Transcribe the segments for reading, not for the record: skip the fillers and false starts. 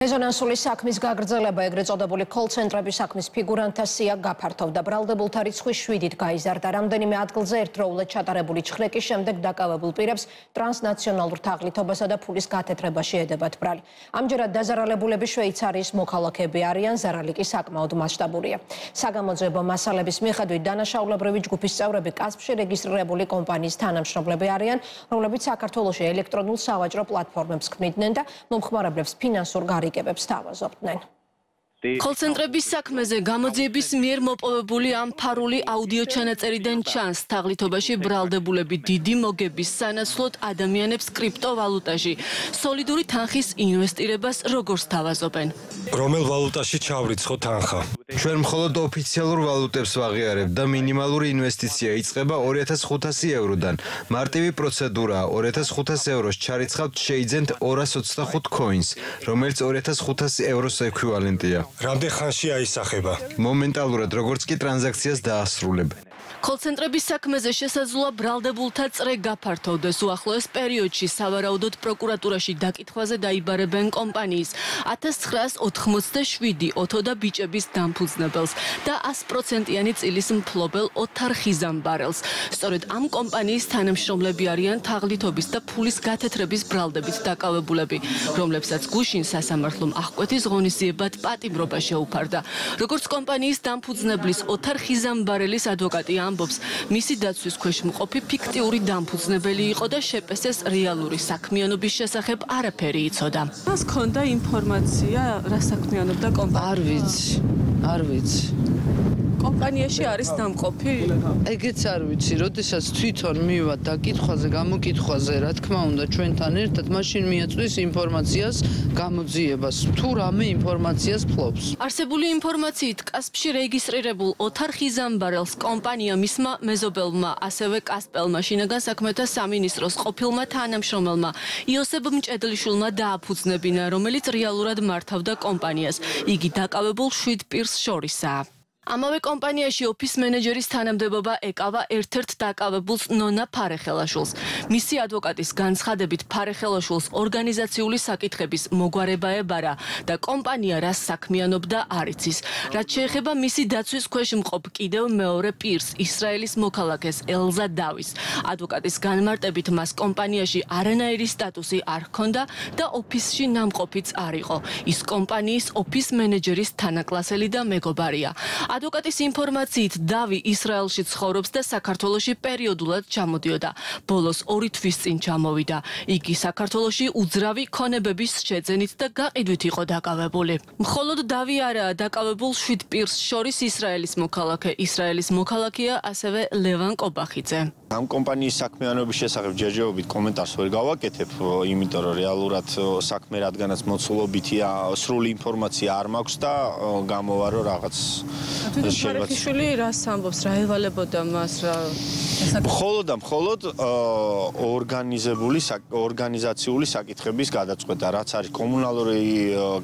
Резонансული საქმის გაგრძელება ეგრეთ წოდებული call ცენტრების საქმის ფიგურანტთა სია გაფართოვდა. Ბრალდებულთა რიცხვი 7-ით გაიზარდა. Რამდენიმე ადგილზე ერთდროულად ჩატარებული ჩხრეკის შემდეგ დაკავებულ პირებს ტრანსნაციონალურ თაღლითობასა და ფულის გათეთრება შეედებათ ბრალი. Ამჯერად დაზარალებულები შვეიცარიის მოქალაქეები არიან, ზარალი კი საკმაოდ მასშტაბურია. საგამოძიებო მასალების მიხედვით დანაშაულებრივი ჯგუფის წევრები კასპში რეგისტრირებული კომპანიის თანამშრომლები არიან, რომლებიც საქართველოში ელექტრონულ სავაჭრო პლატფორმებს ქმნიდნენ და მომხმარებლებს ფინანსურ გარიგებებს თავაზობდნენ. Call centrების საქმეზე გამოძიების მიერ მოპოვებული ამ ფარული აუდიო ჩანაწერიდან ჩანს თაღლითობაში ბრალდებულები დიდი მოგების სანაცვლოდ ადამიანებს კრიპტოვალუტაში სოლიდური თანხის ინვესტირებას როგორც თავაზობენ. Რომელ ვალუტაში ჩავრიცხო თანხა? Ჩვენ მხოლოდ ოფიციალურ ვალუტებს ვაღიარებთ და მინიმალური ინვესტიცია იწყება 2500 ევროდან. მარტივი პროცედურაა 2500 ევროს ჩარიცხავთ შეიძენთ 225 კოინს, რომელიც 2500 ევროს ექვივალენტია. Რამდენ ხანში აისახება? Მომენტალურად როგორც კი ტრანზაქციას დაასრულებ. Call centrების საქმეზე შესაძლოა ბრალდებულთა წრე გაფართოვდეს უახლოეს პერიოდში სავარაუდოდ პროკურატურაში დაკითხვაზე დაიბარებენ კომპანიის 1997 ოთო და ბიჭების დამფუძნებელს და 100%-იანი წილის მფლობელ ოთარხიზამ ბარელს. Სწორედ ამ კომპანიის თანამშრომლები არიან თაღლითობის და ფულის გათეთრების ბრალდებით დაკავებულები, რომლებსაც გუშინ სასამართლომ აღკვეთის ღონისძიებად პატიმრობა შეუფარდა. Როგორც კომპანიის დამფუძნებლის ოთარხიზამ ბარელის ადვოკატი ამბობს, მისი დაცვის ქვეშ მყოფი ფიქტიური დამფუძნებელი იყო და შეპესეს რეალური საქმიანობის შესახებ არაფერი იცოდა. მას ჰქონდა ინფორმაცია, რა საქმიანობდა კომპანია? არ ვიცი. Კომპანიაში არის დამყოფი? ეგეც არ ვიცი, როდესაც თვითონ მივად დაკითხვაზე, გამოკითხვაზე, რა თქმა უნდა, ჩვენთან ერთად მაშინ მიაწვის ინფორმაციას გამოძიებას, თუ რამე ინფორმაციას ფლობს. არსებული ინფორმაციით, კასპში რეგისტრირებულ ოთარ ხიზამბარელს კომპანია მისმა მეზობელმა, ასევე კასპელმა, შინაგან საქმეთა სამინისტროს ყოფილმა თანამშრომელმა, იოსებ მჭედლიშვილმა დააფუძნებინა, რომელიც რეალურად მართავდა კომპანიას. იგი დაკავებულ 7 პირს შორისაა. ამავე კომპანიაში ოფის მენეჯერის თანამდებობა ეკავა ერთ-ერთ დაკავებულს ნონა ფარეხელაშვილს. მისი ადვოკატის განცხადებით ფარეხელაშვილს ორგანიზაციული საკითხების მოგვარება ებარა და კომპანია რა საქმიანობდა არ იცის. რაც შეეხება მისი დაცვის ქვეშ მყოფ კიდევ მეორე პირს, ისრაელის მოქალაქეს ელზა დავის. ადვოკატის განმარტებით მას კომპანიაში არანაირი სტატუსი არ ჰქონდა და ოფისში ნამყოფიც არ იყო. ის კომპანიის ოფის მენეჯერის თანაკლასელი და მეგობარია. ადვოკატის ინფორმაციით, დავი ისრაელში ცხოვრობს და საქართველოში პერიოდულად ჩამოდიოდა. ბოლოს 2 თვის წინ ჩამოვიდა. იგი საქართველოში უძრავი ქონებების შეძენით და გაყიდვით იყო დაკავებული. მხოლოდ დავი არაა დაკავებულ 7 პირს შორის ისრაელის მოქალაქეა ასევე ლევან კობახიძე. ამ კომპანიის საქმიანობის შესახებ ჯერჯერობით კომენტარს ვერ გავაკეთებ, იმიტომ რომ რეალურად საქმე რადგანაც მოცულობითია, სრული ინფორმაცია არ მაქვს და გამოვარო რაღაც ფარეხიშვილი რას ამბობს, რა ევალებოდა მას, რა მხოლოდ ორგანიზაციული საკითხების გადაწყვეტა, რაც არის კომუნალური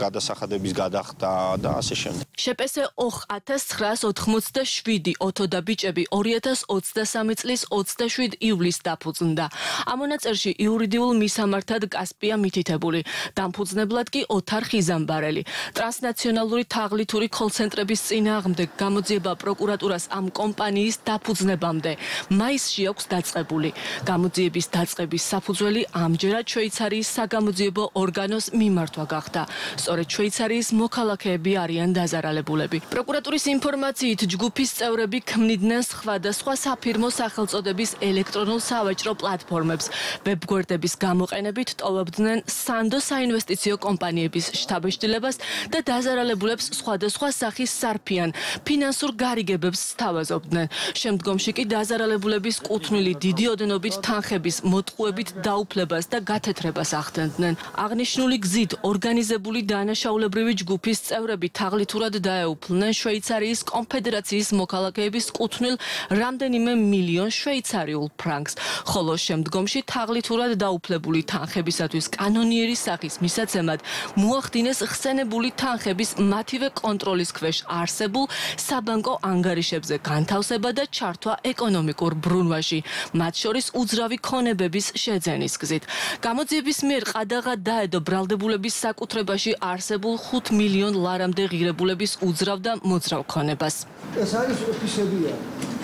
გადასახადების გადახდა და ასე შემდეგ. შეპესე 1997 ოთო და ბიჭები 2023 წლის 27 ივლისს დაფუძნდა. ამ მონაწერში იურიდიულ მისამართად კასპია მითითებული, დამფუძნებლად კი ოთარ ხიზამბარელი. ტრანსნაციონალური თაღლითური call ცენტრების წინააღმდეგ გამოძიება პროკურატურას ამ კომპანიის დაფუძნებამდე მაისში აქვს დაწყებული. გამოძიების დაწყების საფუძველი ამჯერად შვეიცარიის საგამოძიებო ორგანოს მიმართვა გახდა. სწორედ შვეიცარიის მოქალაქეები არიან დაზარალებულები. პროკურატურის ინფორმაციით, ჯგუფის წევრები ქმნიდნენ სხვადასხვა საფირმო სახელწოდების ელექტრონულ სავაჭრო პლატფორმებს. ვებ-გვერდების გამოყენებით ტოვებდნენ სანდო საინვესტიციო კომპანიების შთაბეჭდილებას და დაზარალებულებს სხვადასხვა სახის სარფიან ფინანსურ გარიგებებს სთავაზობდნენ. შემდგომში კი დაზარალებულების კუთვნილი დიდი ოდენობით თანხების მოტყუებით დაუფლებას და გათეთრებას ახდენდნენ. აღნიშნული გზით ორგანიზებული დანაშაულებრივი ჯგუფის წევრები თაღლითურად დაეუფლნენ შვეიცარიის კონფედერაციის მოქალაქეების კუთვნილ რამდენიმე მილიონ შვეიცარიულ ფრანკს, ხოლო შემდგომში თაღლითურად დაუფლებული თანხებისათვის კანონიერი სახის მისაცემად მოახდინეს ხსენებული თანხების მათივე კონტროლის ქვეშ არსებულ საბანკო ანგარიშებზე განთავსება და ჩართვა ეკონომიკურ ბრუნვაში, მათ შორის უძრავი ქონებების შეძენის გზით. Გამოძიების მიერ ყადაღად დაედო ბრალდებულების საკუთრებაში არსებულ 5 მილიონ ლარამდე ღირებულების უძრავ და მოძრავ ქონებას. ეს არის ოფისებია.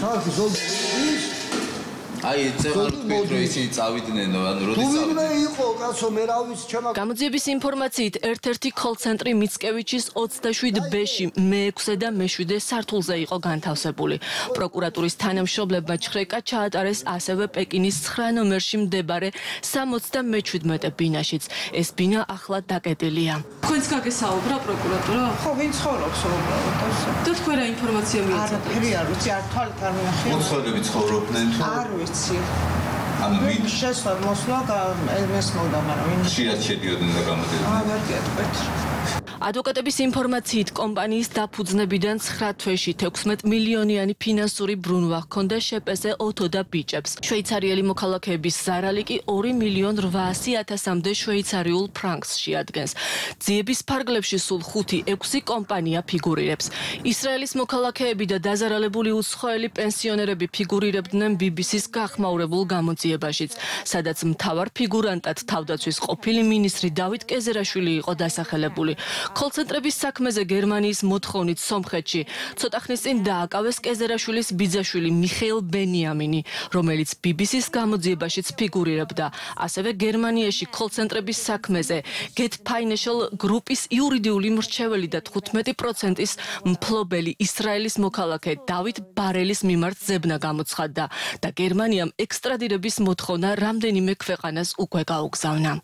თავს ზოლის I გამოძიების ინფორმაციით ერთ-ერთი call ცენტრი მიცკევიჩის 27B-ში მე-6 და მე-7 სართულზე იყო განთავსებული. პროკურატურის თანამშრომლებმა ჩხრეკა ჩაატარეს ასევე პეკინის 9 ნომერში მდებარე 77 ბინაშიც. ეს ბინა ახლა დაკეტილია. Თქვენს გაგესაუბრა პროკურატურა? ხო, ვინ ცხოვრობს უბრალოდ ასე. და თქვენ რა ინფორმაცია მიიღეთ? არაფერი არ ვიცი, არ თვალით არ ვნახე. მოხსენები ცხოვრობდნენ თუ? არ ვიცი. ადვოკატების ინფორმაციით კომპანიის დაფუძნებიდან 9 თვეში 16 მილიონიანი ფინანსური ბრუნვა ჰქონდა შეპესე ოთო და ბიჭებს. შვეიცარიელი მოქალაქეების ზარალი კი 2 მილიონ 800.000-მდე შვეიცარიულ ფრანკს შეადგენს. ძიების ფარგლებში სულ 5-6 კომპანია ფიგურირებს. ისრაელის მოქალაქეები და დაზარალებული უცხოელი პენსიონერები ფიგურირებდნენ BBC-ის გახმაურებულ გამოძიებაშიც, სადაც მთავარ ფიგურანტად თავდაცვის ყოფილი მინისტრი დავით კეზერაშვილი იყო დასახელებული. კოლცენტრების საქმეზე გერმანიის მოთხოვნით სომხეთში ცოტა ხნის წინ დააკავეს კეზერაშვილის ბიძაშვილი მიხეილ ბენიამინი, რომელიც BBC-ის გამოძიებაშიც ფიგურირებდა. ასევე გერმანიაში კოლცენტრების საქმეზე Get Financial Group-ის იურიდიული მრჩეველი და 15%-ის მფლობელი ისრაელის მოქალაქე დავით ბარელის მიმართ ზებნა გამოცხადდა და გერმანიამ ექსტრადირების მოთხოვნა რამდენიმე ქვეყანას უკვე გაუგზავნა.